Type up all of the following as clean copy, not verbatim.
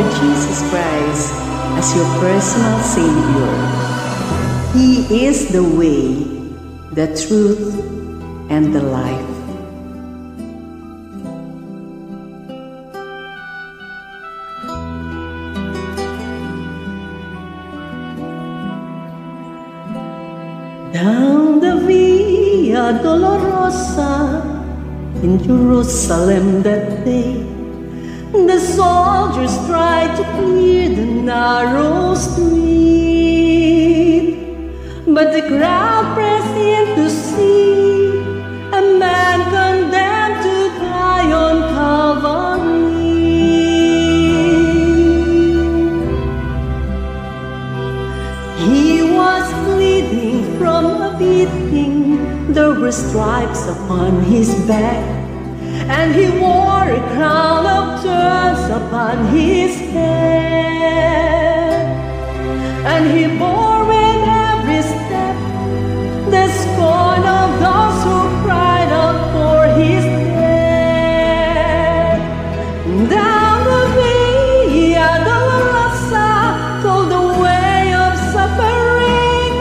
Lord Jesus Christ as your personal Savior. He is the way, the truth, and the life. Down the Via Dolorosa in Jerusalem that day, the soldiers tried to clear the narrow street, but the crowd pressed in to see a man condemned to die on Calvary. He was bleeding from a beating, there were stripes upon his back, and he wore a crown of thorns upon his head, and he bore with every step the scorn of those who cried out for his death. Down the Via Dolorosa, told the way of suffering,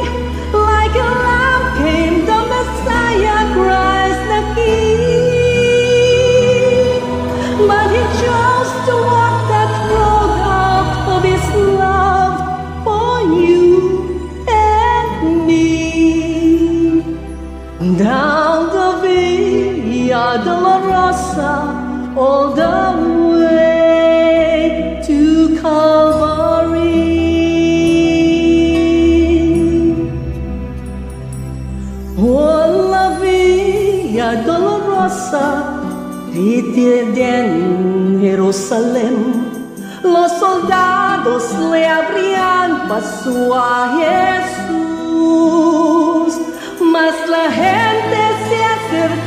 like a lamb came the Messiah Christ the King. But he chose to walk that road out of his love for you and me. Down the Via Dolorosa, all the way to Calvary. Oh, la Via Dolorosa, pitied en Jerusalén, los soldados le abrían paso a Jesús, mas la gente se acercó.